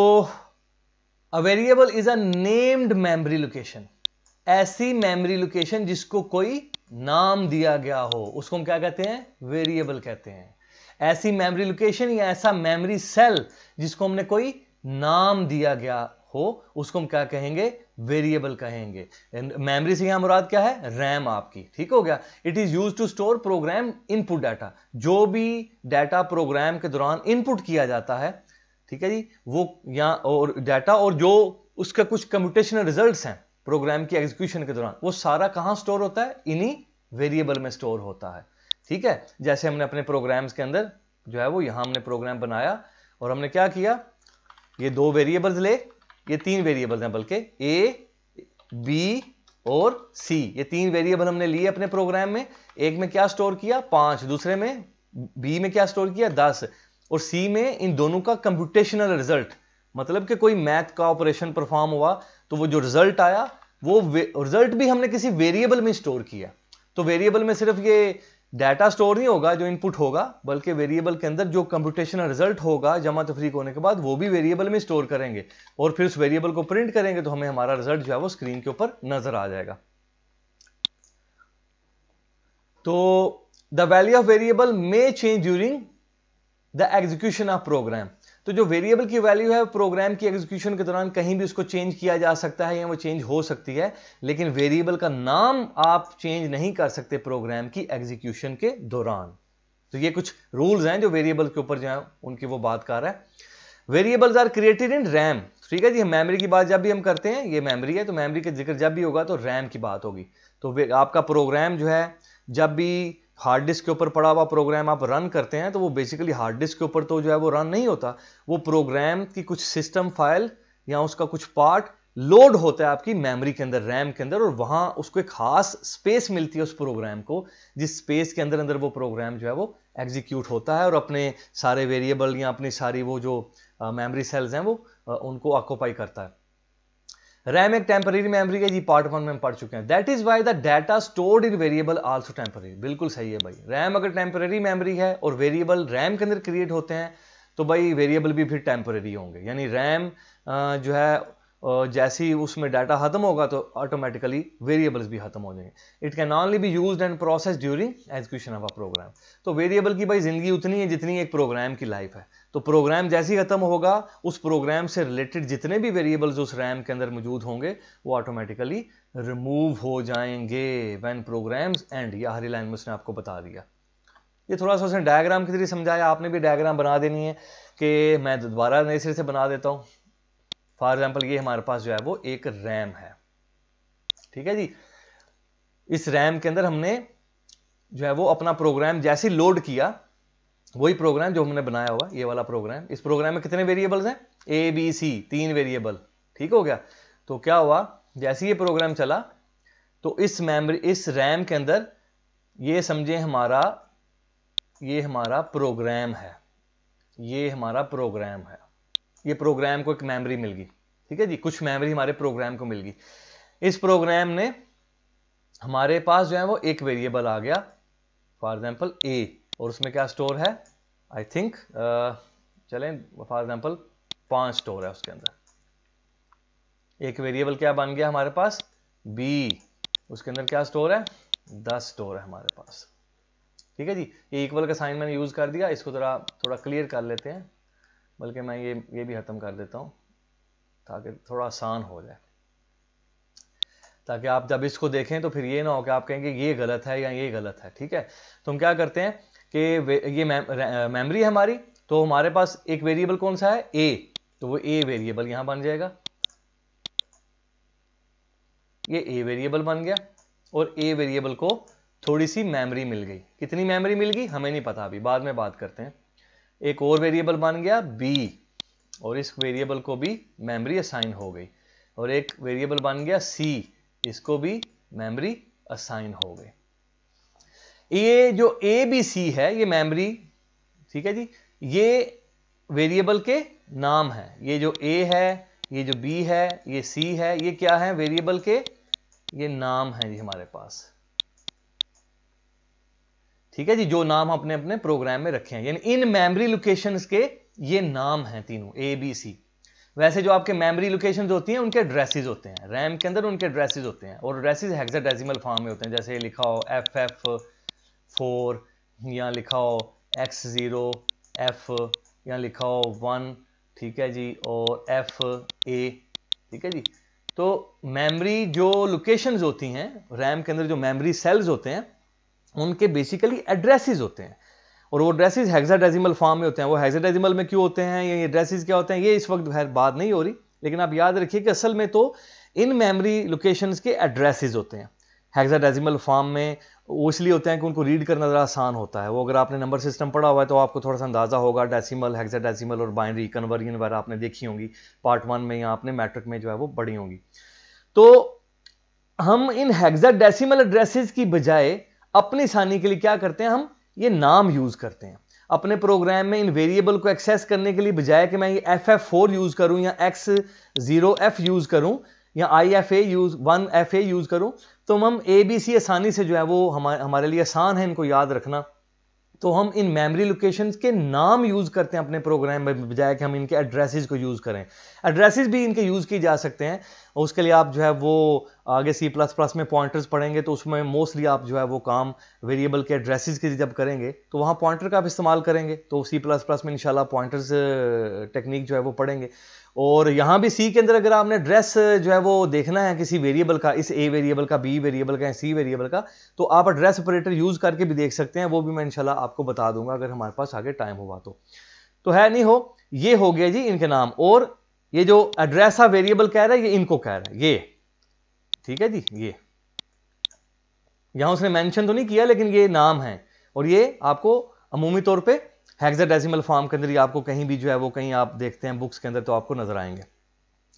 a variable is a named memory location, ऐसी मेमोरी लोकेशन जिसको कोई नाम दिया गया हो उसको हम क्या कहते हैं, वेरिएबल कहते हैं। ऐसी मेमोरी लोकेशन या ऐसा मेमोरी सेल जिसको हमने कोई नाम दिया गया हो उसको हम क्या कहेंगे, वेरिएबल कहेंगे। मेमोरी से यहां मुराद क्या है, रैम आपकी। ठीक हो गया, it is used to store program input data. जो भी डाटा प्रोग्राम के दौरान इनपुट किया जाता है, ठीक है जी, वो या और डाटा और जो उसका कुछ कंप्यूटेशनल रिजल्ट्स हैं प्रोग्राम की एग्जीक्यूशन के दौरान, वो सारा कहां स्टोर होता है, इन्हीं वेरिएबल में स्टोर होता है। ठीक है, जैसे हमने अपने प्रोग्राम्स के अंदर जो है वो यहाँ हमने प्रोग्राम बनाया और हमने क्या किया, ये दो वेरिएबल्स ले, ये तीन वेरिएबल्स हैं बल्कि, ए बी और सी, ये तीन वेरिएबल हमने लिए अपने प्रोग्राम में। एक में क्या स्टोर किया, पांच, दूसरे में बी में क्या स्टोर किया, दस, और सी में इन दोनों का कंप्यूटेशनल रिजल्ट, मतलब कि कोई मैथ का ऑपरेशन परफॉर्म हुआ तो वो जो रिजल्ट आया वो रिजल्ट भी हमने किसी वेरिएबल में स्टोर किया। तो वेरिएबल में सिर्फ ये डाटा स्टोर नहीं होगा जो इनपुट होगा, बल्कि वेरिएबल के अंदर जो कंप्यूटेशनल रिजल्ट होगा जमा तफरीक होने के बाद वो भी वेरिएबल में स्टोर करेंगे, और फिर उस वेरिएबल को प्रिंट करेंगे तो हमें हमारा रिजल्ट जो है वो स्क्रीन के ऊपर नजर आ जाएगा। तो the value of variable may change during the execution of program. तो जो वेरिएबल की वैल्यू है प्रोग्राम की एग्जीक्यूशन के दौरान कहीं भी उसको चेंज किया जा सकता है या वो चेंज हो सकती है, लेकिन वेरिएबल का नाम आप चेंज नहीं कर सकते प्रोग्राम की एग्जीक्यूशन के दौरान। तो ये कुछ रूल्स हैं जो वेरिएबल के ऊपर जो है उनकी वो बात कर रहा है। Variables are created in RAM. ठीक है जी, मेमोरी की बात जब भी हम करते हैं, ये मेमोरी है तो मेमोरी का जिक्र जब भी होगा तो रैम की बात होगी। तो आपका प्रोग्राम जो है जब भी हार्ड डिस्क के ऊपर पड़ा हुआ प्रोग्राम आप रन करते हैं तो वो बेसिकली हार्ड डिस्क के ऊपर तो जो है वो रन नहीं होता, वो प्रोग्राम की कुछ सिस्टम फाइल या उसका कुछ पार्ट लोड होता है आपकी मेमोरी के अंदर, रैम के अंदर, और वहां उसको एक खास स्पेस मिलती है उस प्रोग्राम को, जिस स्पेस के अंदर अंदर वो प्रोग्राम जो है वो एग्जीक्यूट होता है और अपने सारे वेरिएबल या अपनी सारी वो जो मेमोरी सेल्स हैं वो आ, उनको ऑक्यूपाई करता है। रैम एक टेम्पररी मेमोरी है जी, पार्ट वन में हम पढ़ चुके हैं। That is why the data stored in variable also temporary. बिल्कुल सही है भाई, रैम अगर टेम्पररी मेमोरी है और वेरिएबल रैम के अंदर क्रिएट होते हैं तो भाई वेरिएबल भी फिर टेम्पररी होंगे, यानी रैम जो है जैसे ही उसमें डाटा खत्म होगा तो ऑटोमेटिकली वेरिएबल्स भी खत्म हो जाएंगे। It can only be used and process during execution of a program. तो वेरिएबल की भाई जिंदगी उतनी है जितनी एक प्रोग्राम की लाइफ है। तो प्रोग्राम जैसे ही खत्म होगा उस प्रोग्राम से रिलेटेड जितने भी वेरिएबल्स उस रैम के अंदर मौजूद होंगे वो ऑटोमेटिकली रिमूव हो जाएंगे व्हेन प्रोग्राम्स एंड। यह हरी लाइन में उसने आपको बता दिया। ये थोड़ा सा उसने डायग्राम की तरह समझाया, आपने भी डायग्राम बना देनी है कि मैं दोबारा नए सिरे से बना देता हूँ। फॉर एग्जाम्पल ये हमारे पास जो है वो एक रैम है, ठीक है जी। इस रैम के अंदर हमने जो है वो अपना प्रोग्राम जैसे लोड किया, वही प्रोग्राम जो हमने बनाया हुआ, ये वाला प्रोग्राम। इस प्रोग्राम में कितने वेरिएबल्स हैं? ए बी सी, तीन वेरिएबल, ठीक हो गया। तो क्या हुआ, जैसे ये प्रोग्राम चला तो इस मेमोरी इस रैम के अंदर ये समझे हमारा ये हमारा प्रोग्राम है, ये हमारा प्रोग्राम है। ये प्रोग्राम को एक मेमोरी मिल गई, ठीक है जी, कुछ मेमोरी हमारे प्रोग्राम को मिल गई। इस प्रोग्राम ने हमारे पास जो है वो एक वेरिएबल आ गया, फॉर एग्जांपल ए, और उसमें क्या स्टोर है, आई थिंक चलें फॉर एग्जांपल पांच स्टोर है उसके अंदर। एक वेरिएबल क्या बन गया हमारे पास, बी, उसके अंदर क्या स्टोर है, दस स्टोर है हमारे पास, ठीक है जी। ये इक्वल का साइन मैंने यूज कर दिया, इसको थोड़ा थोड़ा क्लियर कर लेते हैं, बल्कि मैं ये ये भी खत्म कर देता हूं ताकि थोड़ा आसान हो जाए, ताकि आप जब इसको देखें तो फिर ये ना हो कि आप कहेंगे ये गलत है या ये गलत है, ठीक है। तो हम क्या करते हैं कि ये मेमोरी है हमारी, तो हमारे पास एक वेरिएबल कौन सा है, ए, तो वो ए वेरिएबल यहां बन जाएगा, ये ए वेरिएबल बन गया। और ए वेरिएबल को थोड़ी सी मेमोरी मिल गई, कितनी मेमोरी मिल गई हमें नहीं पता, अभी बाद में बात करते हैं। एक और वेरिएबल बन गया b, और इस वेरिएबल को भी मेमोरी असाइन हो गई। और एक वेरिएबल बन गया c, इसको भी मेमोरी असाइन हो गई। ये जो a b c है ये मेमोरी, ठीक है जी, ये वेरिएबल के नाम है। ये जो a है, ये जो b है, ये c है, ये क्या है, वेरिएबल के ये नाम है जी हमारे पास, ठीक है जी, जो नाम अपने अपने प्रोग्राम में रखे हैं, यानी इन मेमोरी लोकेशंस के ये नाम हैं तीनों, ए बी सी। वैसे जो आपके मेमोरी लोकेशंस होती हैं उनके एड्रेसेस होते हैं, रैम के अंदर उनके एड्रेसेस होते हैं, और एड्रेसेस हेक्साडेसिमल फॉर्म में होते हैं, जैसे लिखा हो एफ एफ फोर, यहाँ लिखा हो एक्स जीरो एफ, यहाँ लिखा हो वन, ठीक है जी, और एफ ए, ठीक है जी। तो मेमोरी जो लोकेशंस होती हैं रैम के अंदर, जो मेमोरी सेल्स होते हैं उनके बेसिकली एड्रेसेस होते हैं, और वो एड्रेसेस हेक्साडेसिमल फॉर्म में होते हैं। वो हेक्साडेसिमल में क्यों होते हैं, ये एड्रेसेस क्या होते हैं, ये इस वक्त खैर बात नहीं हो रही, लेकिन आप याद रखिए कि असल में तो इन मेमोरी लोकेशंस के एड्रेसेस होते हैं हेक्साडेसिमल फॉर्म में। वो इसलिए होते हैं कि उनको रीड करना ज़रा आसान होता है। वो अगर आपने नंबर सिस्टम पढ़ा हुआ है तो आपको थोड़ा सा अंदाज़ा होगा, डेसिमल, हेक्साडेसिमल और बाइनरी, कन्वर्जन वगैरह आपने देखी होंगी पार्ट वन में, या आपने मैट्रिक में जो है वो पढ़ी होंगी। तो हम इन हेक्साडेसिमल एड्रेसेस की बजाय अपनी आसानी के लिए क्या करते हैं, हम ये नाम यूज करते हैं अपने प्रोग्राम में। इन वेरिएबल को एक्सेस करने के लिए बजाय कि मैं ये एफ एफ फोर यूज करूं या एक्स जीरो एफ यूज करूं या I F A use one F A use करूं, तो हम ए बी सी आसानी से जो है वो हमारे हमारे लिए आसान है इनको याद रखना। तो हम इन मेमोरी लोकेशंस के नाम यूज करते हैं अपने प्रोग्राम में बजाय कि हम इनके एड्रेसेस को यूज करें। एड्रेसेस भी इनके यूज किए जा सकते हैं, उसके लिए आप जो है वो आगे सी प्लस प्लस में पॉइंटर्स पढ़ेंगे, तो उसमें मोस्टली आप जो है वो काम वेरिएबल के एड्रेसेस की जब करेंगे तो वहाँ पॉइंटर का आप इस्तेमाल करेंगे। तो सी प्लस प्लस में इंशाल्लाह पॉइंटर्स टेक्निक जो है वो पढ़ेंगे। और यहाँ भी सी के अंदर अगर आपने एड्रेस जो है वो देखना है किसी वेरिएबल का, इस ए वेरिएबल का, बी वेरिएबल का, सी वेरिएबल का, तो आप एड्रेस ऑपरेटर यूज करके भी देख सकते हैं, वो भी मैं इंशाल्लाह आपको बता दूंगा अगर हमारे पास आगे टाइम हुआ तो। तो है नहीं हो, ये हो गया जी इनके नाम, और ये जो एड्रेस है वेरिएबल कह रहा है ये इनको कह रहा है ये, ठीक है जी। ये यहाँ उसने मैंशन तो नहीं किया लेकिन ये नाम है, और ये आपको अमूमी तौर पर हेक्साडेसिमल फॉर्म के अंदर ही आपको कहीं भी जो है वो कहीं आप देखते हैं बुक्स के अंदर तो आपको नजर आएंगे।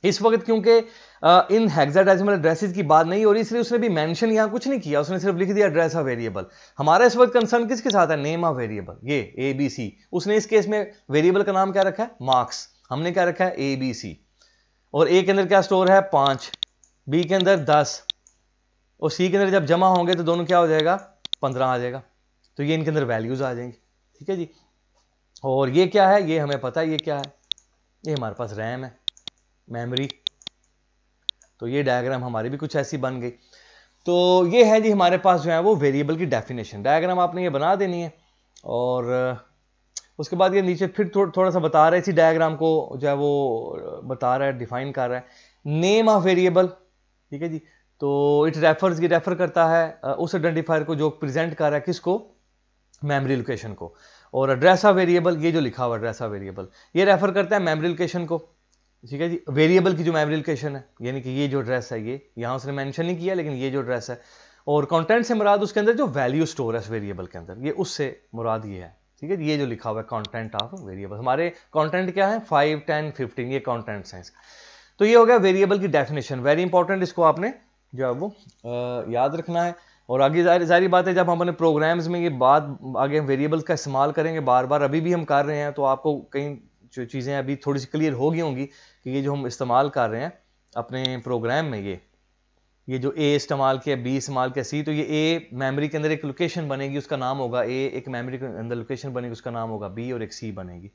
इस वक्त क्योंकि इन हेक्साडेसिमल एड्रेसेस की बात नहीं हो रही, इसलिए उसने भी मेंशन यहाँ कुछ नहीं किया, उसने सिर्फ लिख दिया एड्रेस ऑफ वेरिएबल। हमारा इस वक्त कंसर्न किसके साथ है? नेम ऑफ वेरिएबल, ये ए बी सी। उसने इस केस में वेरिएबल का नाम क्या रखा है? मार्क्स। हमने क्या रखा है? A B C. और ए के अंदर क्या स्टोर है? पांच, बी के अंदर दस और सी के अंदर जब जमा होंगे तो दोनों क्या हो जाएगा? पंद्रह आ जाएगा। तो ये इनके अंदर वैल्यूज आ जाएंगी, ठीक है जी। और ये क्या है? ये हमें पता है ये क्या है, ये हमारे पास रैम है, मेमोरी। तो ये डायग्राम हमारी भी कुछ ऐसी बन गई। तो ये है जी हमारे पास जो है वो वेरिएबल की डेफिनेशन। डायग्राम आपने ये बना देनी है और उसके बाद ये नीचे फिर थो, थोड़ा सा बता रहा है, इसी डायग्राम को जो है वो बता रहा है, डिफाइन कर रहा है। नेम ऑफ वेरिएबल, ठीक है जी, तो इट रेफर्स, ये रेफर करता है उस आइडेंटिफायर को जो प्रेजेंट कर रहा है, किसको? मेमोरी लोकेशन को। और एड्रेस ऑफ वेरिएबल, ये जो लिखा हुआ एड्रेस ऑफ वेरिएबल, ये रेफर करता है मेमोरी लोकेशन को, ठीक है जी, वेरिएबल की जो मेमोरी लोकेशन है, यानी कि ये जो एड्रेस है, ये यहाँ उसने मेंशन नहीं किया लेकिन ये जो एड्रेस है। और कंटेंट से मुराद उसके अंदर जो वैल्यू स्टोर है इस वेरिएबल के अंदर, ये उससे मुराद ये है, ठीक है। ये जो लिखा हुआ है कंटेंट ऑफ वेरिएबल, हमारे कंटेंट क्या है? फाइव, टेन, फिफ्टीन, ये कंटेंट्स हैं इसका। तो ये हो गया वेरिएबल की डेफिनेशन, वेरी इंपॉर्टेंट, इसको आपने जो है वो आ, याद रखना है। और आगे जारी बात है, जब हम अपने प्रोग्राम्स में ये बात आगे वेरिएबल्स का इस्तेमाल करेंगे बार बार, अभी भी हम कर रहे हैं, तो आपको कहीं जो चीज़ें अभी थोड़ी सी क्लियर हो गई होंगी कि ये जो हम इस्तेमाल कर रहे हैं अपने प्रोग्राम में, ये ये जो ए इस्तेमाल किया, बी इस्तेमाल किया, सी, तो ये ए मेमोरी के अंदर एक लोकेशन बनेगी, उसका नाम होगा ए, एक मेमोरी के अंदर लोकेशन बनेगी, उसका नाम होगा बी, और एक सी बनेगी,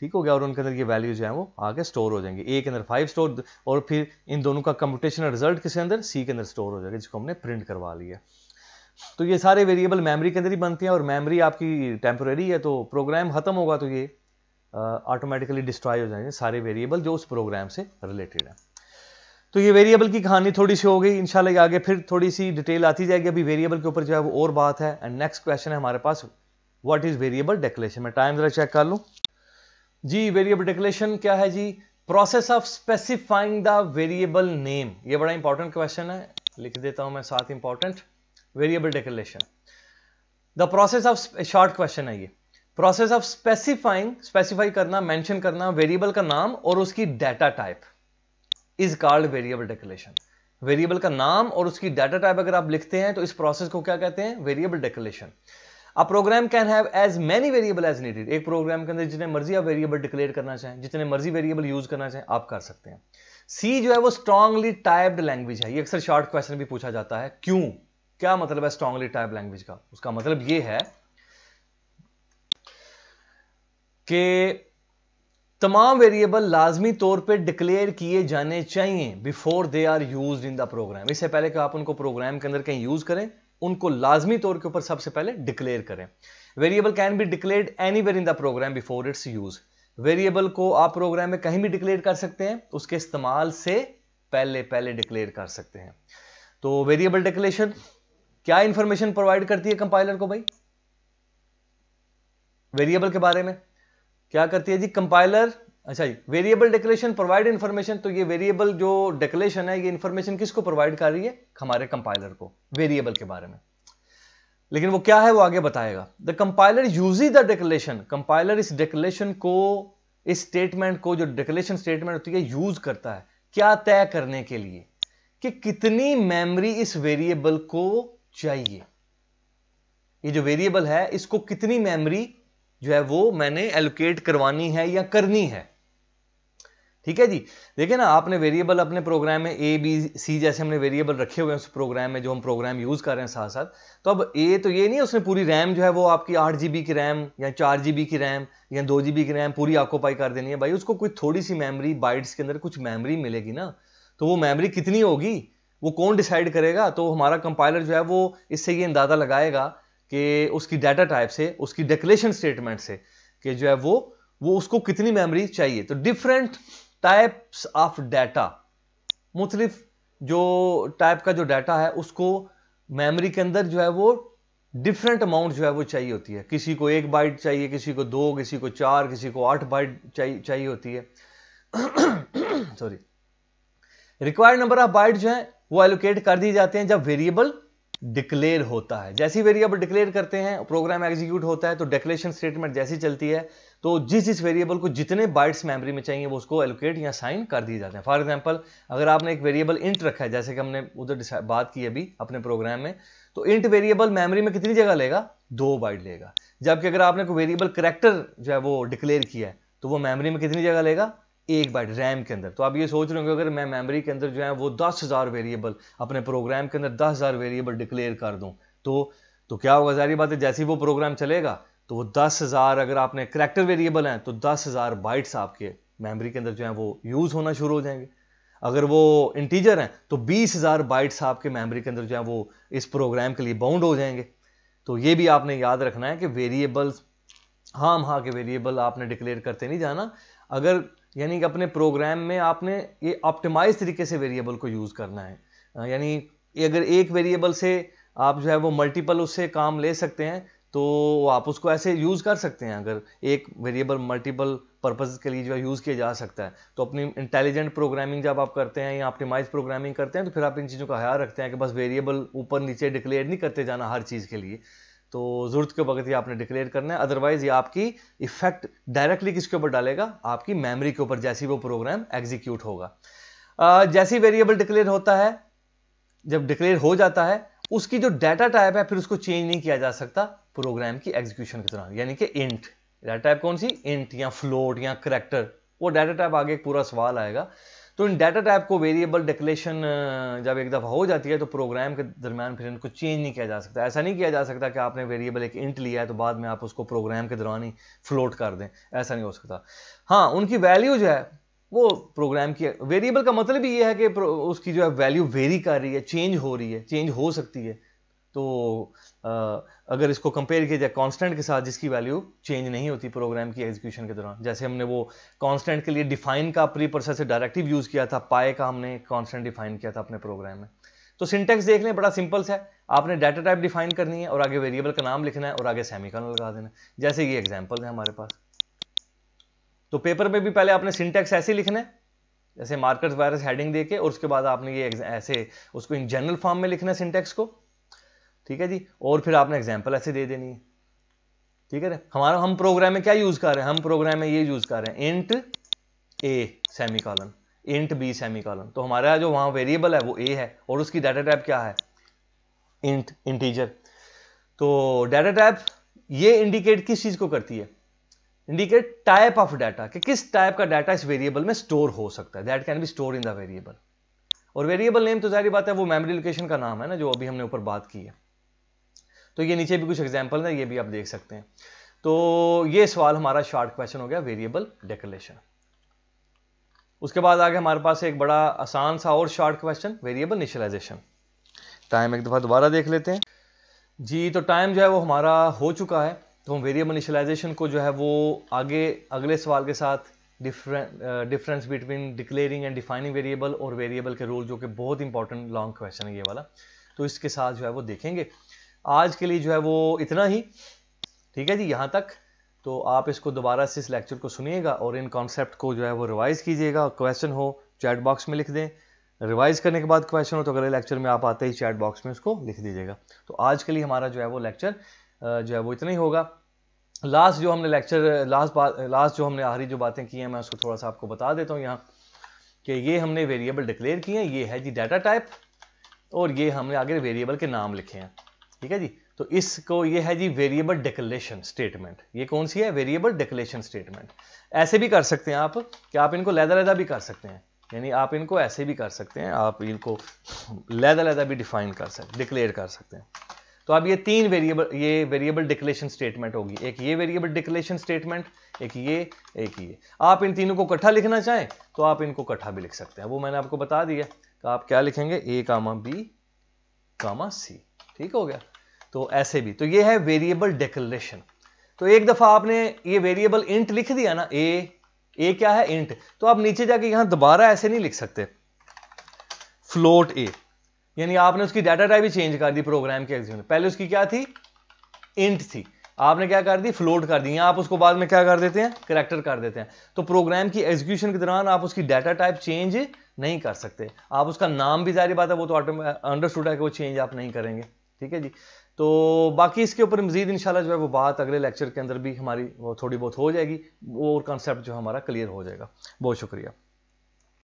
ठीक हो गया। और उनके अंदर ये वैल्यूज जो है वो आगे स्टोर हो जाएंगे। ए के अंदर फाइव स्टोर, और फिर इन दोनों का कंप्यूटेशनल रिजल्ट किसके अंदर? सी के अंदर स्टोर हो जाएगा, जिसको हमने प्रिंट करवा लिया। तो ये सारे वेरिएबल मेमोरी के अंदर ही बनते हैं, और मेमोरी आपकी टेम्पोरेरी है, तो प्रोग्राम खत्म होगा तो ये ऑटोमेटिकली uh, डिस्ट्रॉय हो जाएंगे सारे वेरिएबल जो उस प्रोग्राम से रिलेटेड है। तो ये वेरिएबल की कहानी थोड़ी सी हो गई, इंशाल्लाह आगे फिर थोड़ी सी डिटेल आती जाएगी। अभी वेरिएबल के ऊपर जो है वो और बात है। एंड नेक्स्ट क्वेश्चन है हमारे पास, व्हाट इज वेरिएबल डिक्लेरेशन। मैं टाइम जरा चेक कर लूँ जी। वेरिएबल डिक्लेरेशन क्या है जी? Process of specifying the variable name. ये बड़ा इंपॉर्टेंट क्वेश्चन है, लिख देता हूँ मैं साथ important. Variable declaration the process of, short question है ये, प्रोसेस ऑफ स्पेसिफाइंग, स्पेसिफाई करना, मेंशन करना वेरिएबल का नाम और उसकी data type is called variable declaration. Variable का नाम और उसकी डाटा टाइप अगर आप लिखते हैं तो इस प्रोसेस को क्या कहते हैं? Variable declaration. A program can have as many variable as needed. एक प्रोग्राम के अंदर जितने मर्जी आप वेरिएबल डिक्लेयर करना चाहें, जितने मर्जी वेरिएबल यूज करना चाहें, आप कर सकते हैं। सी जो है वो स्ट्रांगली टाइप्ड लैंग्वेज है। ये अक्सर शॉर्ट क्वेश्चन भी पूछा जाता है, क्यों, क्या मतलब है स्ट्रांगली टाइप्ड लैंग्वेज का? उसका मतलब ये है कि तमाम वेरिएबल लाजमी तौर पे डिक्लेयर किए जाने चाहिए before they are used in the program. इससे पहले कि आप उनको प्रोग्राम के अंदर कहीं यूज करें, उनको लाजमी तौर के ऊपर सबसे पहले डिक्लेयर करें। Variable can be declared anywhere in the program before its use. Variable को आप प्रोग्राम में कहीं भी डिक्लेयर कर सकते हैं, उसके इस्तेमाल से पहले पहले डिक्लेयर कर सकते हैं। तो वेरिएबल डिक्लेरेशन क्या इंफॉर्मेशन प्रोवाइड करती है कंपाइलर को भाई? वेरिएबल के बारे में क्या करती है जी कंपाइलर? अच्छा जी, वेरिएबल डिक्लेरेशन प्रोवाइड इन्फॉर्मेशन। तो ये वेरिएबल जो डिक्लेरेशन है, ये इन्फॉर्मेशन किसको प्रोवाइड कर रही है? हमारे कंपाइलर को, वेरिएबल के बारे में। लेकिन वो क्या है वो आगे बताएगा। The compiler uses the declaration, compiler इस डिक्लेरेशन को, इस स्टेटमेंट को, जो डिक्लेरेशन स्टेटमेंट होती है, यूज करता है क्या? तय करने के लिए कि कितनी मेमोरी इस वेरिएबल को चाहिए। ये जो वेरिएबल है इसको कितनी मेमोरी जो है वो मैंने एलोकेट करवानी है या करनी है, ठीक है जी। देखिए ना, आपने वेरिएबल अपने प्रोग्राम में ए बी सी जैसे हमने वेरिएबल रखे हुए हैं उस प्रोग्राम में जो हम प्रोग्राम यूज कर रहे हैं साथ साथ। तो अब ए तो ये नहीं है उसने पूरी रैम जो है वो आपकी आठ जी बी की रैम या चार जी बी की रैम या दो जी बी की रैम पूरी ऑक्यूपाई कर देनी है भाई। उसको कुछ थोड़ी सी मेमोरी, बाइट्स के अंदर कुछ मेमोरी मिलेगी ना, तो वो मेमोरी कितनी होगी वो कौन डिसाइड करेगा? तो हमारा कंपाइलर जो है वो इससे ये अंदाजा लगाएगा कि उसकी डाटा टाइप से, उसकी डिक्लेरेशन स्टेटमेंट से, कि जो है वो वो उसको कितनी मेमोरी चाहिए। तो डिफरेंट टाइप्स ऑफ डाटा, मुख्तलिफ जो टाइप का जो डाटा है उसको मेमोरी के अंदर जो है वो डिफरेंट अमाउंट जो है वो चाहिए होती है। किसी को एक बाइट चाहिए, किसी को दो, किसी को चार, किसी को आठ बाइट चाहिए चाहिए होती है। Sorry, required number of byte जो है वो एलोकेट कर दिए जाते हैं जब वेरिएबल डिक्लेयर होता है। जैसी वेरिएबल डिक्लेयर करते हैं, प्रोग्राम एग्जीक्यूट होता है, तो डिक्लेरेशन स्टेटमेंट जैसी चलती है तो जिस जिस वेरिएबल को जितने बाइट्स मेमोरी में चाहिए वो उसको एलोकेट या साइन कर दिए जाते हैं। फॉर एग्जांपल अगर आपने एक वेरिएबल इंट रखा है, जैसे कि हमने उधर बात की अभी अपने प्रोग्राम में, तो इंट वेरिएबल मेमोरी में कितनी जगह लेगा, दो बाइट लेगा। जबकि अगर आपने कोई वेरिएबल करैक्टर जो है वो डिक्लेयर किया है तो वो मेमोरी में कितनी जगह लेगा, एक बाइट रैम के अंदर। तो आप ये सोच रहे होंगे अगर मैं मेमोरी के अंदर जो है वो दस हज़ार वेरिएबल अपने प्रोग्राम के अंदर दस हज़ार वेरिएबल डिक्लेयर कर दूँ तो, तो क्या होगा, जाहिर बात है जैसे ही वो प्रोग्राम चलेगा तो वो दस हज़ार, अगर आपने करैक्टर वेरिएबल हैं तो दस हज़ार बाइट्स आपके मेमोरी के अंदर जो है वो यूज़ होना शुरू हो जाएंगे। अगर वो इंटीजर हैं तो बीस हज़ार बाइट्स आपके मेमोरी के अंदर जो है वो इस प्रोग्राम के लिए बाउंड हो जाएंगे। तो ये भी आपने याद रखना है कि वेरिएबल्स हाम हाँ के वेरिएबल आपने डिक्लेयर करते नहीं जाना। अगर यानी कि अपने प्रोग्राम में आपने ये ऑप्टिमाइज तरीके से वेरिएबल को यूज़ करना है, यानी अगर एक वेरिएबल से आप जो है वो मल्टीपल उससे काम ले सकते हैं तो आप उसको ऐसे यूज़ कर सकते हैं। अगर एक वेरिएबल मल्टीपल पर्पसेस के लिए जो है यूज़ किया जा सकता है तो अपनी इंटेलिजेंट प्रोग्रामिंग जब आप करते हैं या ऑप्टिमाइज प्रोग्रामिंग करते हैं तो फिर आप इन चीज़ों का ख्याल रखते हैं कि बस वेरिएबल ऊपर नीचे डिक्लेयर नहीं करते जाना हर चीज़ के लिए, तो ज़रूरत के वक्त ही आपने डिक्लेयर करना है। अदरवाइज़ ये आपकी इफेक्ट डायरेक्टली किसके ऊपर डालेगा, आपकी मेमोरी के ऊपर, जैसे वो प्रोग्राम एग्जीक्यूट होगा। जैसे ही वेरिएबल डिक्लेयर होता है, जब डिक्लेयर हो जाता है उसकी जो डाटा टाइप है फिर उसको चेंज नहीं किया जा सकता प्रोग्राम की एग्जीक्यूशन के दौरान, यानी कि इंट डाटा टाइप कौन सी, इंट या फ्लोट या करैक्टर, वो डाटा टाइप आगे एक पूरा सवाल आएगा। तो इन डाटा टाइप को वेरिएबल डिक्लेरेशन जब एक दफ़ा हो जाती है तो प्रोग्राम के दरमियान फिर इनको चेंज नहीं किया जा सकता। ऐसा नहीं किया जा सकता कि आपने वेरिएबल एक इंट लिया है तो बाद में आप उसको प्रोग्राम के दौरान ही फ्लोट कर दें, ऐसा नहीं हो सकता। हाँ, उनकी वैल्यू जो है वो प्रोग्राम की, वेरिएबल का मतलब ये है कि उसकी जो है वैल्यू वेरी कर रही है, चेंज हो रही है, चेंज हो सकती है। तो आ, अगर इसको कंपेयर किया जाए कांस्टेंट के साथ जिसकी वैल्यू चेंज नहीं होती प्रोग्राम की एग्जीक्यूशन के दौरान, जैसे हमने वो कांस्टेंट के लिए डिफाइन का प्री प्रोसेसर डायरेक्टिव यूज़ किया था, पाए का हमने कांस्टेंट डिफाइन किया था अपने प्रोग्राम में। तो सिंटेक्स देख लें, बड़ा सिंपल सा है, आपने डाटा टाइप डिफाइन करनी है और आगे वेरिएबल का नाम लिखना है और आगे सेमीकॉलन लगा देना है। जैसे ये एग्जाम्पल है हमारे पास, तो पेपर में भी पहले आपने सिंटेक्स ऐसे लिखना है जैसे मार्कर्स वायरस हेडिंग देके, और उसके बाद आपने ये ऐसे उसको इन जनरल फॉर्म में लिखना है सिंटेक्स को, ठीक है जी, और फिर आपने एग्जाम्पल ऐसे दे देनी है, ठीक है ना। हमारा हम प्रोग्राम में क्या यूज कर रहे हैं, हम प्रोग्राम में ये यूज कर रहे हैं इंट ए सेमीकॉलन, इंट बी सेमीकॉलन। तो हमारा जो वहां वेरिएबल है वो ए है और उसकी डाटा टाइप क्या है, इंट, इंटीजर। तो डाटा टाइप ये इंडिकेट किस चीज को करती है, इंडिकेट टाइप ऑफ डाटा, कि किस टाइप का डाटा इस वेरिएबल में स्टोर हो सकता है, that can be store in the variable. और वेरिएबल नेम तो जाहिर बात है वो मेमोरी लोकेशन का नाम है ना, जो अभी हमने ऊपर बात की है। तो ये नीचे भी कुछ एग्जाम्पल है, ये भी आप देख सकते हैं। तो ये सवाल हमारा शॉर्ट क्वेश्चन हो गया वेरिएबल डिक्लेरेशन। उसके बाद आगे हमारे पास एक बड़ा आसान सा और short question, variable initialization. Time एक दफा दोबारा देख लेते हैं जी। तो टाइम जो है वो हमारा हो चुका है, तो हम वेरिएबल इनिशियलाइजेशन को जो है वो आगे अगले सवाल के साथ, डिफरें difference between declaring and defining variable और वेरिएबल के रूल, जो कि बहुत इंपॉर्टेंट लॉन्ग क्वेश्चन है ये वाला, तो इसके साथ जो है वो देखेंगे। आज के लिए जो है वो इतना ही, ठीक है जी, यहाँ तक। तो आप इसको दोबारा से इस लेक्चर को सुनिएगा और इन कॉन्सेप्ट को जो है वो रिवाइज़ कीजिएगा। क्वेश्चन हो चैट बॉक्स में लिख दें, रिवाइज़ करने के बाद क्वेश्चन हो तो अगले लेक्चर में आप आते ही चैट बॉक्स में उसको लिख दीजिएगा। तो आज के लिए हमारा जो है वो लेक्चर जो है वो इतना ही होगा। लास्ट जो हमने लेक्चर लास्ट बात लास्ट जो हमने आखिरी जो बातें की हैं मैं उसको थोड़ा सा आपको बता देता हूँ यहाँ, कि ये हमने वेरिएबल डिक्लेयर किए हैं, ये है जी डाटा टाइप, और ये हमने आगे वेरिएबल के नाम लिखे हैं, ठीक है जी। तो इसको ये है जी वेरिएबल डिक्लेरेशन स्टेटमेंट, ये कौन सी है, वेरिएबल डिक्लेरेशन स्टेटमेंट। ऐसे भी कर सकते हैं आप कि आप इनको लहदा लहदा भी कर सकते हैं, यानी आप इनको ऐसे भी कर सकते हैं, आप इनको लहदा लहदा भी डिफाइन कर सकते, डिक्लेयर कर सकते हैं। तो आप ये तीन वेरिएबल, ये वेरिएबल डिक्लेरेशन स्टेटमेंट होगी, एक ये वेरिएबल डिक्लेरेशन स्टेटमेंट, एक ये, एक ये। आप इन तीनों को इकट्ठा लिखना चाहें तो आप इनको इकट्ठा भी लिख सकते हैं, वो मैंने आपको बता दिया। तो आप क्या लिखेंगे, ए कामा बी कामा सी, ठीक हो गया। तो ऐसे भी, तो ये है वेरिएबल डिक्लेरेशन। तो एक दफा आपने ये वेरिएबल इंट लिख दिया ना, ए ए क्या है, इंट, तो आप नीचे जाके यहां दोबारा ऐसे नहीं लिख सकते फ्लोट ए, यानी आपने उसकी डाटा टाइप ही चेंज कर दी प्रोग्राम के एग्जीक्यूशन में। पहले उसकी क्या थी, इंट थी, आपने क्या कर दी, फ्लोट कर दी, या आप उसको बाद में क्या कर देते हैं, करैक्टर कर देते हैं। तो प्रोग्राम की एग्जीक्यूशन के दौरान आप उसकी डाटा टाइप चेंज नहीं कर सकते, आप उसका नाम भी, जाहिर बात है वो तो अंडरस्टूड है कि वो चेंज आप नहीं करेंगे, ठीक है जी। तो बाकी इसके ऊपर मजीद इंशाल्लाह जो है वो बात अगले लेक्चर के अंदर भी हमारी वो थोड़ी बहुत हो जाएगी और कॉन्सेप्ट जो हमारा क्लियर हो जाएगा। बहुत शुक्रिया।